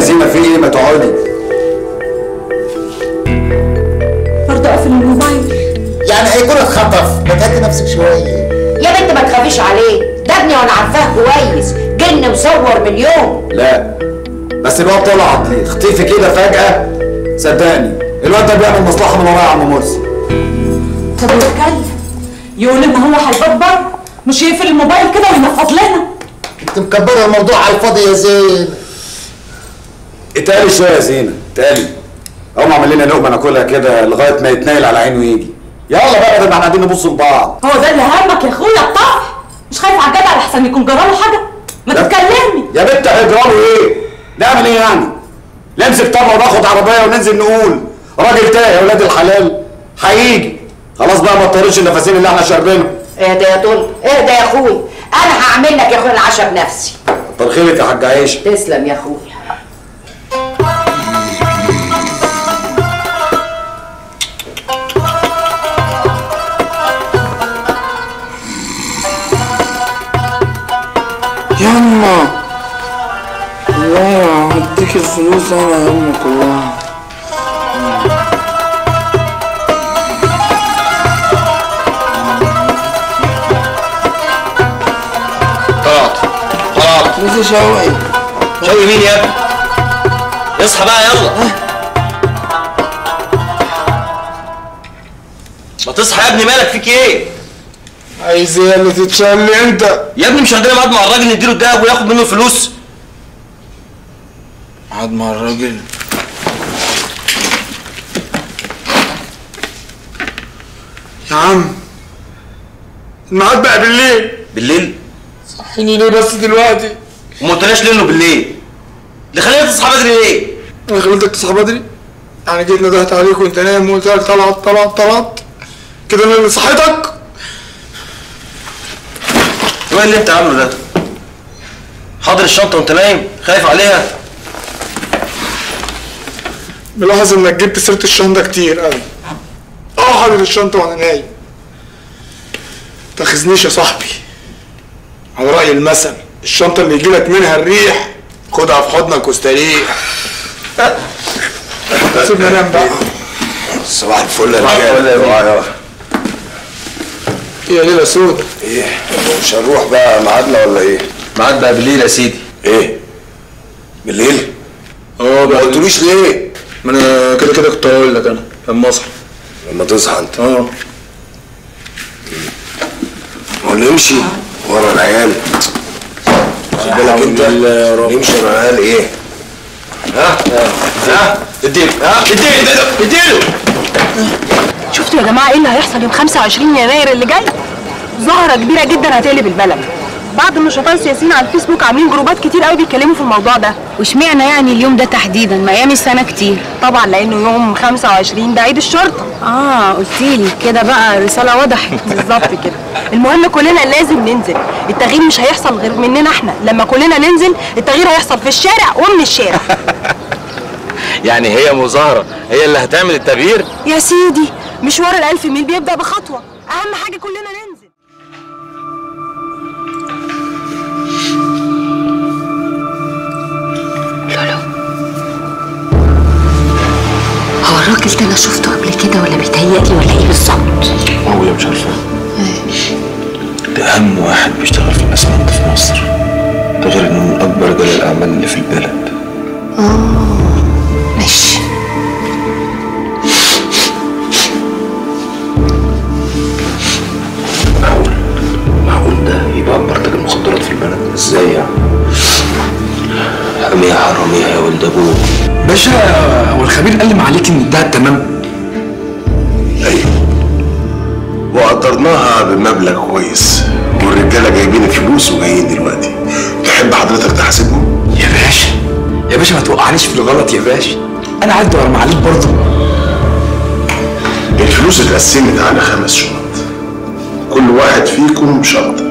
زينة في ايه؟ ما تقعدي. برضه اقفل الموبايل. يعني هيكون اتخطف، ما تهدي نفسك شوية. يا بنت ما تخافيش عليه، ده ابني وانا عارفاه كويس، جن مصور من يوم. لا بس الواد طلع عقلي، اختفي كده فجأة، صدقني الواد ده بيعمل مصلحة من ورايا يا عم مرسي. طب نتكلم، يقول ان هو هيكبر، مش يقفل الموبايل كده وينفض لنا. انت مكبرة الموضوع على الفاضي يا زينة. اتقالي شوية يا زينة، اتقالي. قوم اعمل لنا لقمة ناكلها كده لغاية ما يتنايل على عينه ويجي. يلا بقى ده احنا قاعدين نبص لبعض. هو ده اللي همك يا اخويا الطفل؟ مش خايف على الجدع لحسن يكون جراله حاجه؟ ما تتكلمني يا بنت. هيجراله ايه؟ نعمل ايه يعني؟ نمسك طبعه وناخد عربيه وننزل نقول راجل تايه يا ولاد الحلال هيجي. خلاص بقى ما تطيرش النفسين اللي احنا شاربينهم. اهدى يا طول، اهدى يا اخويا، انا هعمل لك يا اخويا العشاء بنفسي. كتر خيرك يا حاج عيشه. تسلم يا اخويا. ياما والله هديك الفلوس انا يا امي كلها. طلعت فلوس شوقي. شوقي مين يا ابني؟ اصحى بقى يلا. ما تصحى يا ابني، مالك فيك ايه؟ عايز ايه اللي تتشل انت؟ يا ابني مش عندنا ميعاد مع الراجل نديله الدهب وياخد منه فلوس؟ ميعاد مع الراجل؟ يا عم الميعاد بقى بالليل. بالليل؟ صحيني ليه بس دلوقتي؟ وما قلتلاش ليه انه بالليل؟ اللي خليتك تصحى بدري ليه؟ اللي خليتك تصحى بدري؟ يعني جيت ندهت عليك وانت نايم وقلت لك طلعت كده انا اللي صحيتك؟ ايه اللي انت عامله ده؟ حاضر الشنطه وانت نايم؟ خايف عليها؟ ملاحظ انك جبت سيره الشنطه كتير قوي. حاضر الشنطه وانا نايم. متاخذنيش يا صاحبي. على راي المثل الشنطه اللي يجيلك منها الريح خدها في حضنك واستريح. سيبنا نام بقى. صباح الفل يا رجاله. ايه يا ليله سودة؟ ايه؟ مش هنروح بقى ميعادنا ولا ايه؟ ميعاد بقى بالليل يا سيدي. ايه؟ بالليل؟ ما قلتليش ليه؟ ما انا كده كده كنت هقول لك انا لما اصحى. لما تصحى انت؟ ولا امشي ورا العيال. خد بالك انت نمشي ورا العيال ايه؟ ها؟ اديله اديله. شفتوا يا جماعه ايه اللي هيحصل يوم 25 يناير اللي جاي؟ ظاهره كبيره جدا هتقلب البلد. بعض النشطاء السياسيين على الفيسبوك عاملين جروبات كتير قوي بيتكلموا في الموضوع ده. واشمعنى يعني اليوم ده تحديدا؟ ما ايام السنه كتير. طبعا لانه يوم 25 ده عيد الشرطه. قلتيلي كده بقى، رساله وضحت بالظبط كده. المهم كلنا لازم ننزل، التغيير مش هيحصل غير مننا احنا، لما كلنا ننزل التغيير هيحصل في الشارع ومن الشارع. يعني هي مظاهره هي اللي هتعمل التغيير؟ يا سيدي مشوار ال1000 ميل بيبدأ بخطوة، أهم حاجة كلنا ننزل. لولو، هو الراجل ده أنا شفته قبل كده ولا بيتهيألي ولا إيه بالظبط؟ معقولة مش عارفة؟ ده أهم واحد بيشتغل في الأسمنت في مصر، ده غير إنه من أكبر رجال الأعمال اللي في البلد. ماشي. ازاي يعني؟ حرامية حرامية يا ولد ابوه. باشا هو الخبير قال عليك ان الدهب تمام؟ ايوه وقدرناها بمبلغ كويس والرجاله جايبين الفلوس وجايين دلوقتي. تحب حضرتك تحاسبهم؟ يا باشا يا باشا ما توقعنيش في الغلط يا باشا، انا عايز ارمي عليك برضه. الفلوس اتقسمت على 5 شنط، كل واحد فيكم شنطه.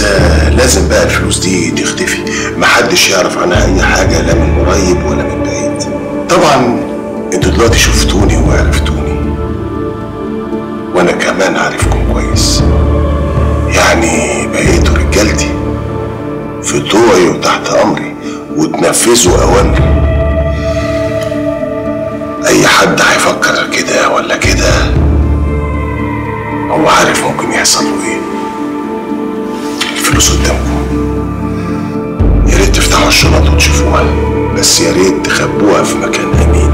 بس لازم بقى الفلوس دي تختفي، محدش يعرف عنها اي حاجه لا من قريب ولا من بعيد. طبعا انتوا دلوقتي شفتوني وعرفتوني، وانا كمان عارفكم كويس، يعني بقيتوا رجالتي في طوعي وتحت امري وتنفذوا اوامري. اي حد هيفكر كده ولا كده هو عارف ممكن يحصل له ايه. الفلوس قدامكم، يا ريت تفتحوا الشنط وتشوفوها، بس يا ريت تخبوها في مكان امين.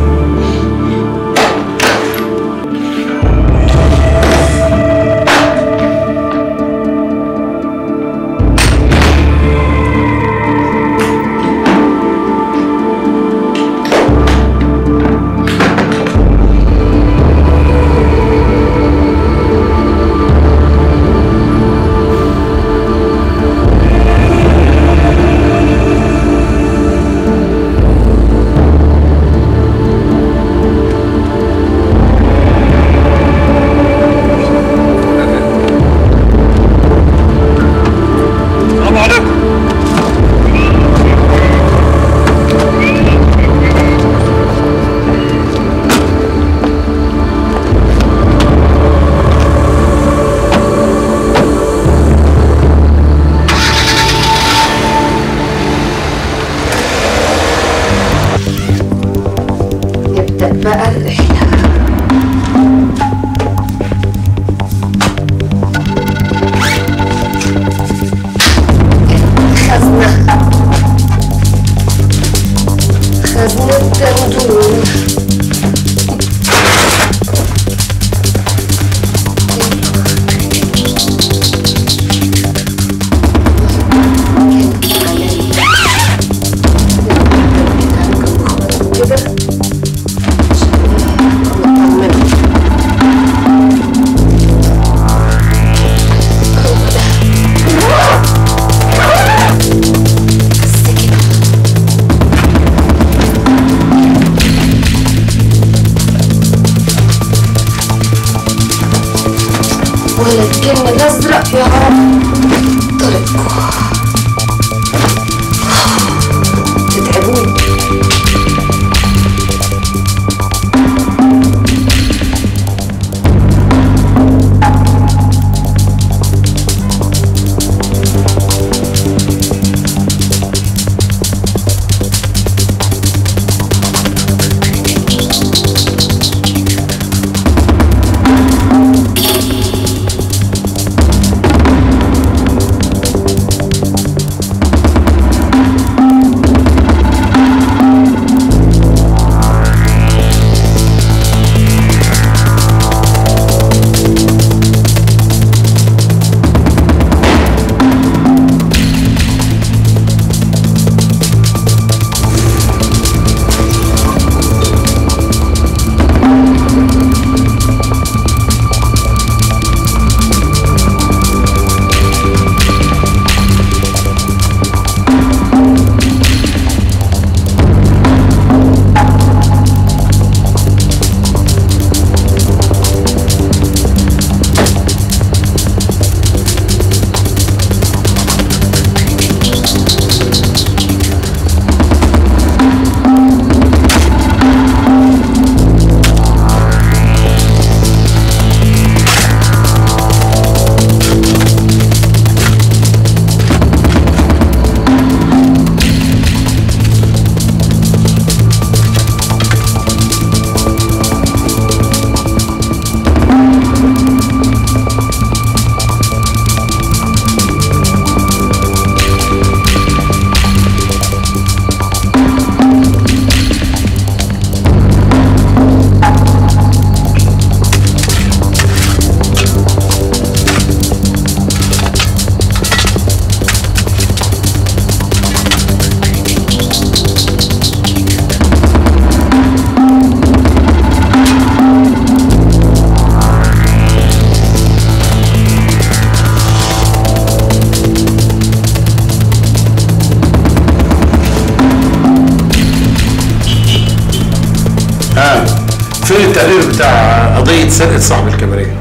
سرقة صاحب الكباريه.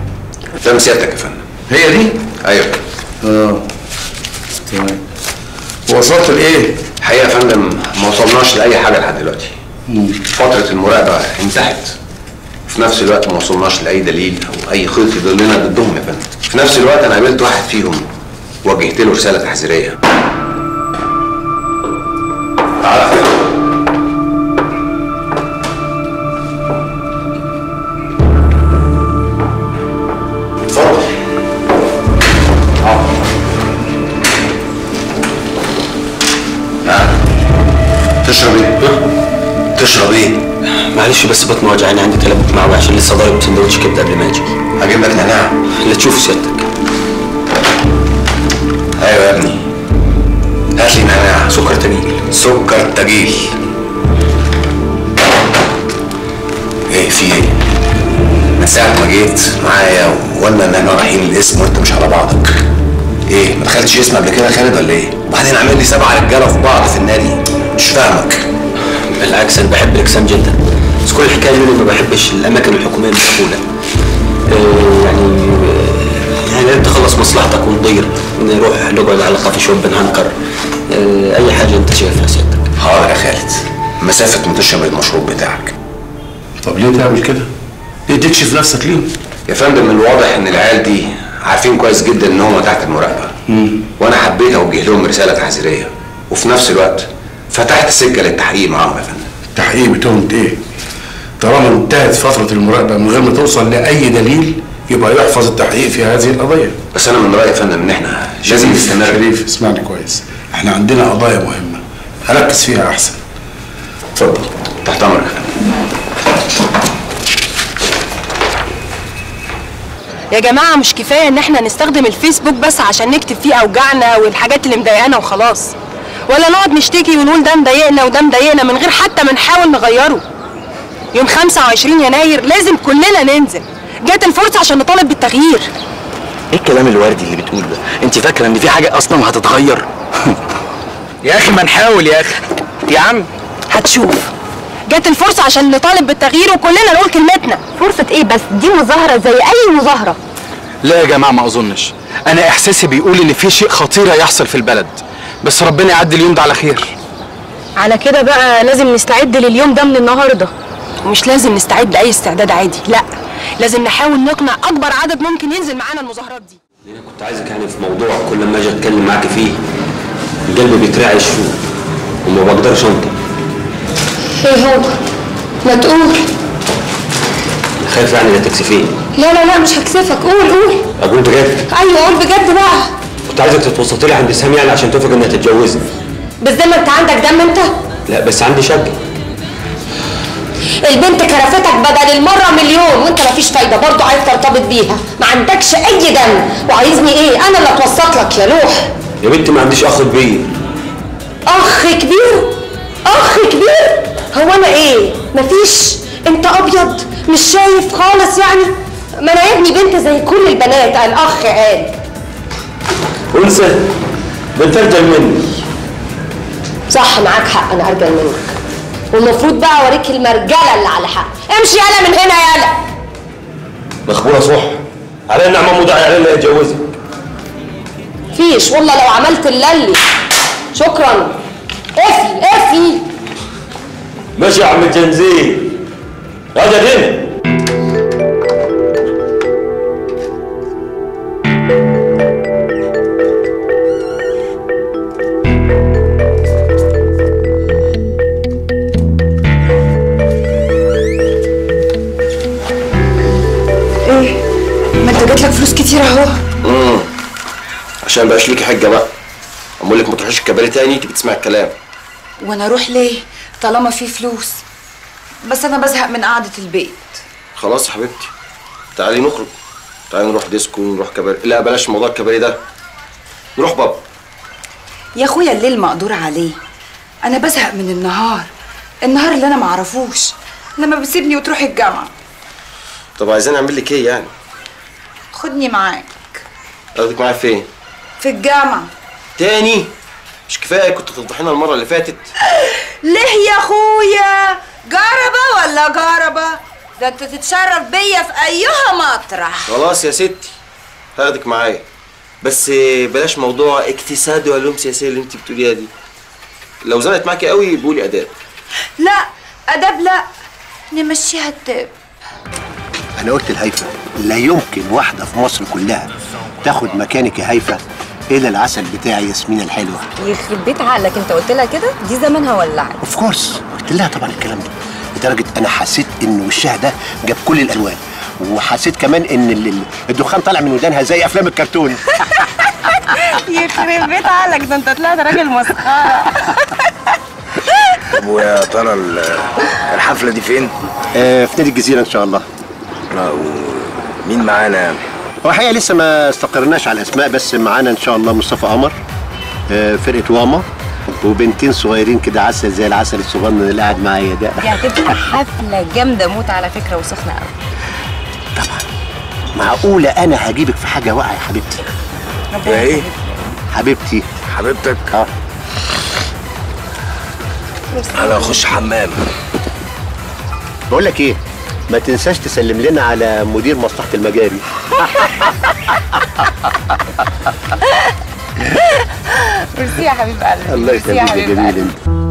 تم سيادتك يا فندم. هي دي؟ ايوه. تمام. وصلت لايه؟ الحقيقه يا فندم ما وصلناش لاي حاجه لحد دلوقتي. فتره المراقبه انتهت. في نفس الوقت ما وصلناش لاي دليل او اي خيط يدلنا ضدهم يا فندم. في نفس الوقت انا قابلت واحد فيهم وجهت له رساله تحذيريه. تعالى تشرب ايه؟ معلش بس بطني وجعاني، عندي تلبك معوي عشان لسه ضارب سندوتش كبده قبل ما اجي. هجيب لك نعناع. لا تشوف سيادتك. ايوه يا ابني، هات لي نعناع. سكر تجيل. سكر تجيل. ايه في ايه؟ من ساعة ما جيت معايا وقلنا اننا رايحين القسم وانت مش على بعضك. ايه؟ ما دخلتش اسم قبل كده يا خالد ولا ايه؟ وبعدين عامل لي 7 رجاله في بعض في النادي. مش فاهمك. بالعكس انا بحب الاجسام جدا، بس كل الحكايه دي ما بحبش الاماكن الحكوميه المسؤوله. يعني انت خلص مصلحتك ونطير، نروح نقعد على كافي شوب بنهنكر، اي حاجه انت شايفها سيادتك. حاضر يا خالد، مسافه ما تشرب المشروب بتاعك. طب ليه تعمل كده؟ ليه تكشف نفسك ليهم؟ يا فندم الواضح ان العيال دي عارفين كويس جدا ان هم تحت المراقبه. وانا حبيت اوجه لهم رساله تحذيريه، وفي نفس الوقت فتحت سكه للتحقيق معاهم يا فندم. التحقيق بتهمة ايه؟ طالما انتهت فتره المراقبه من غير ما توصل لاي دليل يبقى يحفظ التحقيق في هذه القضيه. بس انا من رايي يا فندم ان احنا لازم نستمر. شريف اسمعني كويس، احنا عندنا قضايا مهمه، هركز فيها احسن. اتفضل. تحت امرك يا فندم. يا جماعه مش كفايه ان احنا نستخدم الفيسبوك بس عشان نكتب فيه اوجعنا والحاجات اللي مضايقانا وخلاص، ولا نقعد نشتكي ونقول ده مضايقنا وده مضايقنا من غير حتى ما نحاول نغيره. يوم 25 يناير لازم كلنا ننزل، جت الفرصه عشان نطالب بالتغيير. ايه الكلام الوردي اللي بتقوله ده؟ انت فاكره ان في حاجه اصلا هتتغير؟ يا اخي ما نحاول يا اخي. يا عم هتشوف، جت الفرصه عشان نطالب بالتغيير وكلنا نقول كلمتنا. فرصه ايه بس؟ دي مظاهره زي اي مظاهره. لا يا جماعه ما اظنش، انا احساسي بيقول ان في شيء خطير هيحصل في البلد، بس ربنا يعدي اليوم ده على خير. على كده بقى لازم نستعد لليوم ده من النهارده، ومش لازم نستعد لاي استعداد عادي، لا لازم نحاول نقنع اكبر عدد ممكن ينزل معانا المظاهرات دي. انا كنت عايزك يعني في موضوع كل ما اجي اتكلم معاكي فيه القلب بيترعش وما بقدرش انطق. ايه هو؟ ما تقول. خايف يعني لا تكسفيني. لا لا لا مش هكسفك، قول قول. اقول بجد؟ ايوه قول بجد بقى. كنت عايزك تتوسطي لي عند سام يعني عشان توافق انها تتجوزني. بالذمة ما انت عندك دم انت؟ لا بس عندي شك. البنت كرفتك بدل المره مليون وانت مفيش فايده برضه عايز ترتبط بيها، ما عندكش اي دم. وعايزني ايه؟ انا اللي اتوسط لك يا لوح. يا بنت ما عنديش اخ كبير. اخ كبير؟ اخ كبير؟ هو انا ايه؟ مفيش؟ انت ابيض مش شايف خالص يعني؟ ما انا يا ابني بنت زي كل البنات. الاخ قال انسى بنت ارجل مني. صح معاك حق، انا ارجل منك والمفروض بقى اوريك المرجله اللي على حق. امشي يالا من هنا يالا. مخبوره صح على ان عمامو داعي علينا يتجوزك. فيش والله لو عملت اللي. شكرا. اقفي اقفي. ماشي يا عم الجنزير. هذا هنا كتير اهو. عشان ما بقاش ليكي حجه بقى، اقول لك ما تروحيش الكباريه تاني. انت بتسمعي الكلام. وانا اروح ليه طالما في فلوس؟ بس انا بزهق من قعده البيت. خلاص يا حبيبتي تعالي نخرج، تعالي نروح ديسكو ونروح كباريه. لا بلاش موضوع الكباريه ده، نروح بابا. يا اخويا الليل مقدور عليه، انا بزهق من النهار، النهار اللي انا ما اعرفوش لما بتسيبني وتروحي الجامعه. طب عايزين اعمل لك ايه يعني؟ خدني معاك. اخدك معايا فين؟ في الجامعة. تاني؟ مش كفاية كنت تفضحينا المرة اللي فاتت؟ ليه يا اخويا؟ جربة ولا جربة؟ ده انت تتشرف بيا في أيها مطرح. خلاص يا ستي هاخدك معايا، بس بلاش موضوع اجتساد وعلوم سياسيه اللي انت بتقوليها دي. لو زنقت معاكي قوي بقولي اداب. لا اداب لا، نمشيها الداب. انا قلت لهيفا لا يمكن واحده في مصر كلها تاخد مكانك يا هيفا الا العسل بتاع ياسمين الحلوه. يخرب بيت عقلك، انت قلت لها كده؟ دي زمانها ولعت. اوف كورس قلت لها طبعا الكلام ده، لدرجه انا حسيت ان وشها ده جاب كل الالوان، وحسيت كمان ان الدخان طالع من ودانها زي افلام الكرتون. يخرب بيت عقلك، ده انت طلعت راجل مسخره. ويا ترى الحفله دي فين؟ في نادي الجزيره ان شاء الله. ومين معانا؟ هو الحقيقه لسه ما استقرناش على الاسماء، بس معانا ان شاء الله مصطفى قمر، فرقه واما، وبنتين صغيرين كده عسل زي العسل الصغنن اللي قاعد معايا ده. دي هتبقى حفله جامده موت على فكره وسخنه قوي. طبعا معقوله انا هجيبك في حاجه واقعه يا حبيبتي؟ يا ايه؟ حبيبتي. حبيبتك؟ اه. انا هخش حمام. بقول لك ايه؟ ما تنساش تسلم لنا على مدير مصلحة المجاري. ميرسي يا حبيب قلبي. الله يخليك يا جميل انت.